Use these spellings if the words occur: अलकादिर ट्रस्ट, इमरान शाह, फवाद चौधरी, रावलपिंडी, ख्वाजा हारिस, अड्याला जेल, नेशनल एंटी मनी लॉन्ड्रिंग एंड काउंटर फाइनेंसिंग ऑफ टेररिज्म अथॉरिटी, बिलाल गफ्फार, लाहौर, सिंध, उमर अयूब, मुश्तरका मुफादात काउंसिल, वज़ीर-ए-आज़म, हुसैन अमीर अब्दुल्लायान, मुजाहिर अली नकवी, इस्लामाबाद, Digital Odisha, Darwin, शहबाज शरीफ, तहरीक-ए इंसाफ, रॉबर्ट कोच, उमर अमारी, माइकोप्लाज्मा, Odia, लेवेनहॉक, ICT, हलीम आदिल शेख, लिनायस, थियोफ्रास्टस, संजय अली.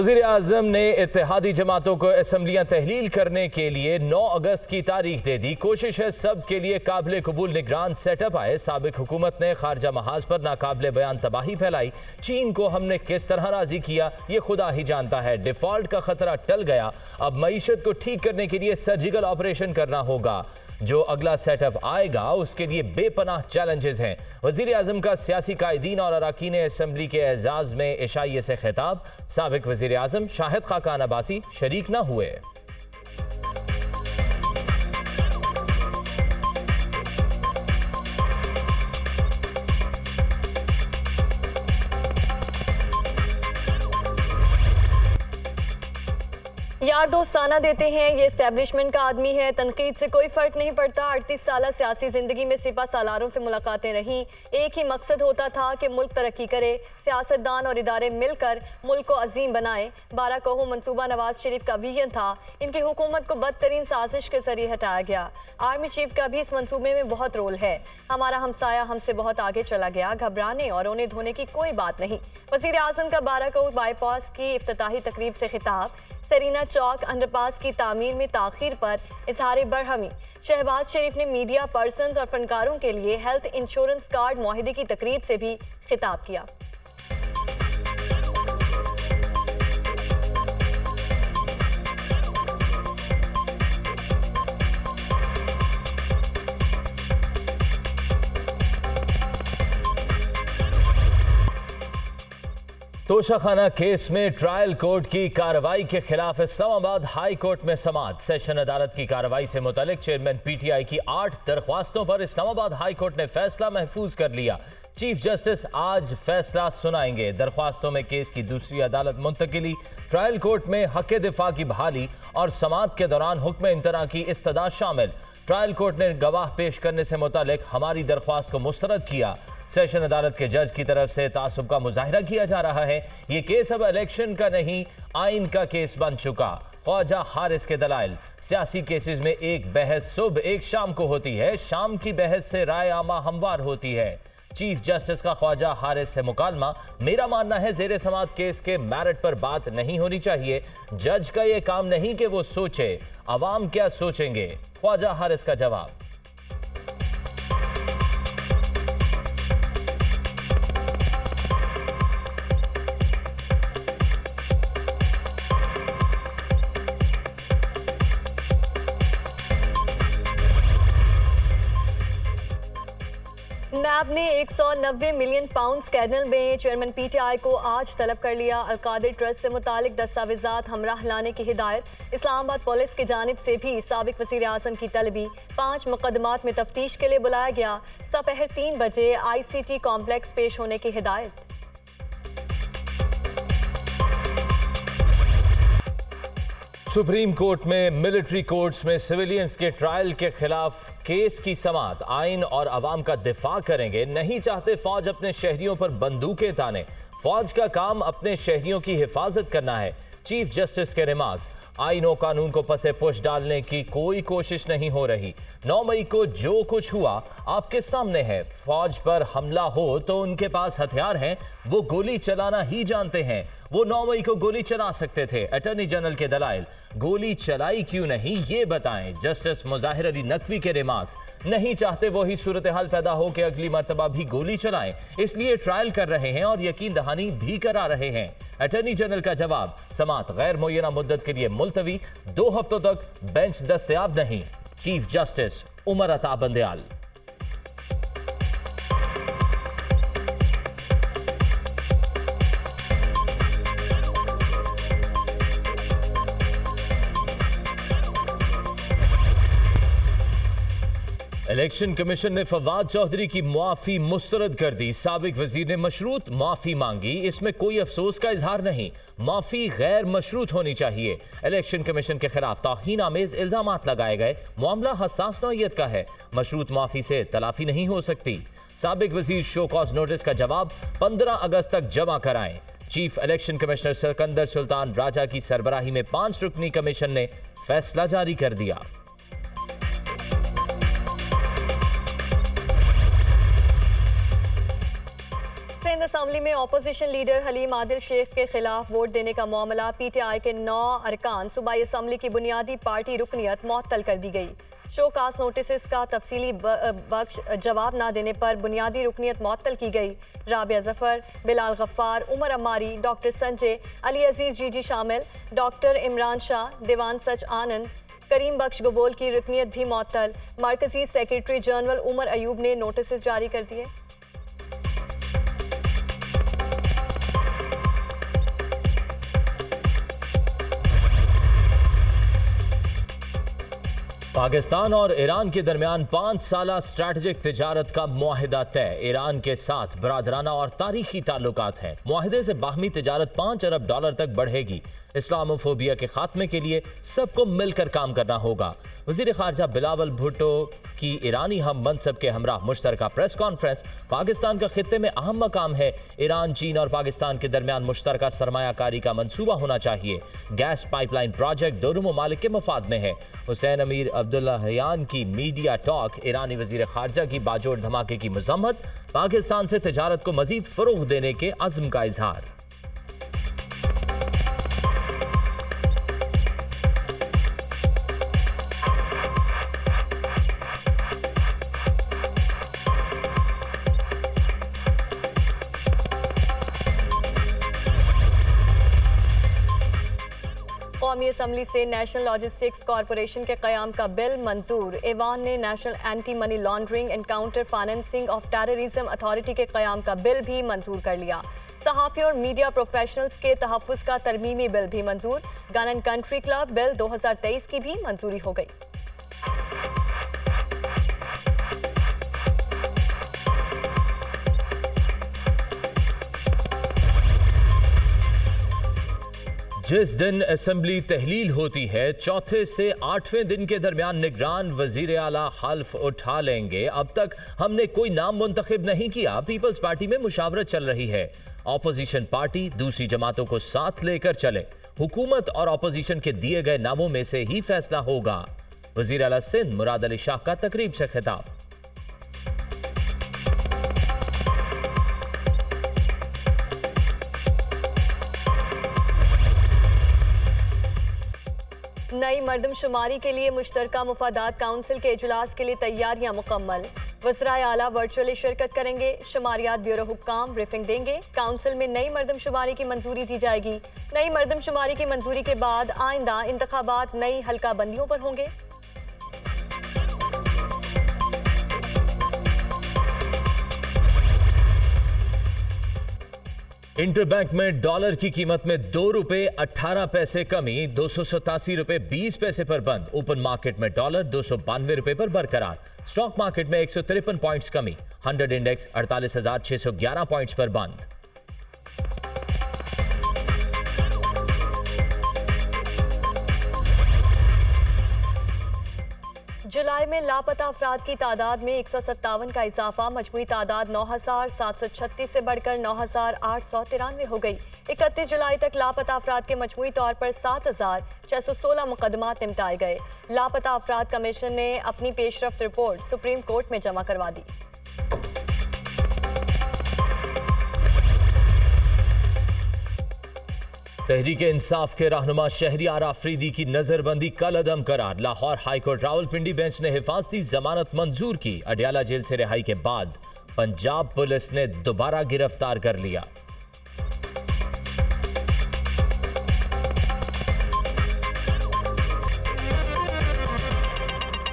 वज़ीर-ए-आज़म ने इत्तेहादी जमातों को असम्बलियाँ तहलील करने के लिए 9 अगस्त की तारीख दे दी। कोशिश है सब के लिए काबिल कबूल निगरान सेटअप आए। साबिक हुकूमत ने खारजा महाज पर नाकाबिल बयान तबाही फैलाई। चीन को हमने किस तरह राजी किया ये खुदा ही जानता है। डिफॉल्ट का खतरा टल गया, अब मईशत को ठीक करने के लिए सर्जिकल ऑपरेशन करना होगा। जो अगला सेटअप आएगा उसके लिए बेपनाह चैलेंजेस हैं। वज़ीर-ए-आज़म का सियासी कायदीन और अरकान असम्बली के एजाज़ में इशाइये से खिताब। साबिक वज़ीर-ए-आज़म शाहिद खाकान अब्बासी शरीक ना हुए। यार दोस्ताना देते हैं, ये इस्टेब्लिशमेंट का आदमी है, तनकीद से कोई फ़र्क नहीं पड़ता। 38 साल सियासी ज़िंदगी में सिपा सालारों से मुलाकातें रहीं। एक ही मकसद होता था कि मुल्क तरक्की करे, सियासतदान और इदारे मिलकर मुल्क को अजीम बनाएं। 12 कोह मनसूबा नवाज शरीफ का विजन था। इनकी हुकूमत को बदतरीन साजिश के जरिए हटाया गया। आर्मी चीफ का भी इस मनसूबे में बहुत रोल है। हमारा हमसाया हमसे बहुत आगे चला गया, घबराने और रोने धोने की कोई बात नहीं। वज़ीर-ए-आज़म का 12 कोह बाईपास की इफ्तिताही तकरीब से खिताब। सरीना चौक अंडरपास की तामीर में ताखीर पर इजहार बरहमी। शहबाज शरीफ ने मीडिया पर्सन्स और फनकारों के लिए हेल्थ इंश्योरेंस कार्ड मुआहदे की तकरीब से भी खिताब किया। तोशाखाना केस में ट्रायल कोर्ट की कार्रवाई के खिलाफ इस्लामाबाद हाई कोर्ट में समाअत। सेशन अदालत की कार्रवाई से मुतल्लिक चेयरमैन पीटीआई की 8 दरख्वास्तों पर इस्लामाबाद हाई कोर्ट ने फैसला महफूज कर लिया। चीफ जस्टिस आज फैसला सुनाएंगे। दरख्वास्तों में केस की दूसरी अदालत मुंतकिली, ट्रायल कोर्ट में हक दिफा की बहाली और समाअत के दौरान हुक्म इंतरा की इस्तदा शामिल। ट्रायल कोर्ट ने गवाह पेश करने से मुतल्लिक हमारी दरख्वास्त को मुस्तरद किया। सेशन अदालत के जज की तरफ से तासुब का मुजाहिरा किया जा रहा है। ये केस अब इलेक्शन का नहीं, आइन का केस बन चुका। ख्वाजा हारिस के दलाइल। सियासी केसेस में एक बहस सुबह एक शाम को होती है, शाम की बहस से राय आमा हमवार होती है। चीफ जस्टिस का ख्वाजा हारिस से मुकालमा। मेरा मानना है जेर समाअत केस के मैरिट पर बात नहीं होनी चाहिए। जज का ये काम नहीं कि वो सोचे, आवाम क्या सोचेंगे। ख्वाजा हारिस का जवाब। नैब ने 190 मिलियन पाउंड स्कैंडल में चेयरमैन पीटीआई को आज तलब कर लिया। अलकादिर ट्रस्ट से मुतालिक दस्तावेजात हमराह लाने की हिदायत। इस्लामाबाद पुलिस की जानिब से भी साबिक वज़ीर-ए-आज़म की तलबी। 5 मुकदमात में तफ्तीश के लिए बुलाया गया। सपहर 3 बजे ICT कॉम्प्लेक्स पेश होने की हिदायत। सुप्रीम कोर्ट में मिलिट्री कोर्ट्स में सिविलियंस के ट्रायल के खिलाफ केस की समाअत। आइन और आवाम का दिफा करेंगे। नहीं चाहते फौज अपने शहरियों पर बंदूकें ताने। फौज का काम अपने शहरियों की हिफाजत करना है। चीफ जस्टिस के रिमार्क्स। आइन और कानून को पसे पुश डालने की कोई कोशिश नहीं हो रही। 9 मई को जो कुछ हुआ आपके सामने है। फौज पर हमला हो तो उनके पास हथियार हैं, वो गोली चलाना ही जानते हैं। वो 9 मई को गोली चला सकते थे। अटॉर्नी जनरल के दलाइल। गोली चलाई क्यों नहीं ये बताएं। जस्टिस मुजाहिर अली नकवी के रिमार्क्स। नहीं चाहते वही सूरत हाल पैदा हो कि अगली मरतबा भी गोली चलाएं, इसलिए ट्रायल कर रहे हैं और यकीन दहानी भी करा रहे हैं। अटॉर्नी जनरल का जवाब। समाअत गैर मुय्यना मुद्दत के लिए मुलतवी, 2 हफ्तों तक बेंच दस्तयाब नहीं। Chief justice उमर अयूब। Election commission ने फवाद चौधरी की मुआफ़ी मुस्तरद कर दी। साबिक वजीर ने मशरूत माफ़ी मांगी। इसमें कोई अफसोस का इजहार नहीं, माफ़ी गैर मशरूत होनी चाहिए। इलेक्शन कमीशन के खिलाफ तौहीन आमेज इल्जाम लगाए गए। मामला हसास नौयत का है, मशरूत माफ़ी से तलाफी नहीं हो सकती। साबिक वजीर शो कॉज नोटिस का जवाब। 15 अगस्त तक जमा कराएं। Chief election commissioner Sikandar Sultan Raja की सरबराही में 5 रुकनी कमीशन ने फैसला जारी कर दिया। सिंध असम्बली में अपोजिशन लीडर हलीम आदिल शेख के खिलाफ वोट देने का मामला। पीटीआई के 9 अरकान सूबाई असम्बली की बुनियादी पार्टी रुकनियत मअतल कर दी गई। शो कास नोटिस का तफसीली बख्श जवाब ना देने पर बुनियादी रुकनियत मअतल की गई। राबिया जफर, बिलाल गफ्फार, उमर अमारी, डॉक्टर संजय अली अजीज जीजी शामिल। डॉक्टर इमरान शाह, दीवान सच, आनंद करीम बख्श गबोल की रुकनियत भी मअतल। मरकजी सेक्रेटरी जनरल उमर अयूब ने नोटिस जारी कर दिए। पाकिस्तान और ईरान के दरमियान 5 साला स्ट्रैटेजिक तिजारत का मुआहिदा तय। ईरान के साथ बरादराना और तारीखी ताल्लुकात हैं। मुआहिदे से बाहमी तिजारत $5 अरब तक बढ़ेगी। इस्लामोफोबिया के खात्मे के लिए सबको मिलकर काम करना होगा। वज़ीर ख़ारजा बिलावल भुट्टो की ईरानी हम मनसब के हमराह मुश्तरका प्रेस कॉन्फ्रेंस। पाकिस्तान का खित्ते में अहम मकाम है। ईरान, चीन और पाकिस्तान के दरमियान मुश्तरका सरमायाकारी का मंसूबा होना चाहिए। गैस पाइपलाइन प्रोजेक्ट दोनों ममालिक के मफाद में है। हुसैन अमीर अब्दुल्लायान की मीडिया टॉक। ईरानी वज़ीर ख़ारजा की बाजोड़ धमाके की मजम्मत। पाकिस्तान से तजारत को मज़ीद फ़रोग़ देने के अज़्म का इजहार। कौमी असम्बली से नेशनल लॉजिस्टिक्स कॉरपोरेशन के क़याम का बिल मंजूर। ईवान ने नेशनल एंटी मनी लॉन्ड्रिंग एंड काउंटर फाइनेंसिंग ऑफ टेररिज्म अथॉरिटी के क़याम का बिल भी मंजूर कर लिया। सहाफ़ी और मीडिया प्रोफेशनल्स के तहफ़्फ़ुज़ का तरमीमी बिल भी मंजूर। Gun and country club bill 2023 की भी मंजूरी हो गई। जिस दिन असम्बली तहलील होती है 4 से 8वें दिन के दरमियान निगरान वजीर आला हल्फ उठा लेंगे। अब तक हमने कोई नाम मुंतखब नहीं किया। पीपल्स पार्टी में मुशावरत चल रही है। अपोजिशन पार्टी दूसरी जमातों को साथ लेकर चले। हुकूमत और अपोजिशन के दिए गए नामों में से ही फैसला होगा। वजीर आला सिंध मुराद अली शाह का तकरीब से खिताब। नई मर्दमशुमारी के लिए मुश्तरका मुफादात काउंसिल के इजलास के लिए तैयारियां मुकम्मल। वज़राए आला वर्चुअली शिरकत करेंगे। शुमारियात ब्यूरो हुक्काम ब्रीफिंग देंगे। काउंसिल में नई मर्दमशुमारी की मंजूरी दी जाएगी। नई मर्दमशुमारी की मंजूरी के बाद आइंदा इंतखाबात नई हल्का बंदियों पर होंगे। इंटरबैंक में डॉलर की कीमत में 2 रुपये 18 पैसे कमी, 287 रुपये 20 पैसे पर बंद। ओपन मार्केट में डॉलर 292 रुपये पर बरकरार। स्टॉक मार्केट में 153 पॉइंट्स कमी। 100 इंडेक्स 48,611 पॉइंट्स पर बंद। जुलाई में लापता अफराद की तादाद में 157 का इजाफा। मजमूई तादाद 9,736 से बढ़कर 9,893 हो गई। 31 जुलाई तक लापता अफराद के मजमूई तौर पर 7,616 मुकदमात निपटाए गए। लापता अफराद कमीशन ने अपनी पेशरफ्त रिपोर्ट सुप्रीम कोर्ट में जमा करवा दी। तहरीक-ए इंसाफ के रहनुमा शहरियार अफरीदी की नजरबंदी कल अदम करार। लाहौर हाईकोर्ट रावलपिंडी बेंच ने हिफाजती जमानत मंजूर की। अड्याला जेल से रिहाई के बाद पंजाब पुलिस ने दोबारा गिरफ्तार कर लिया।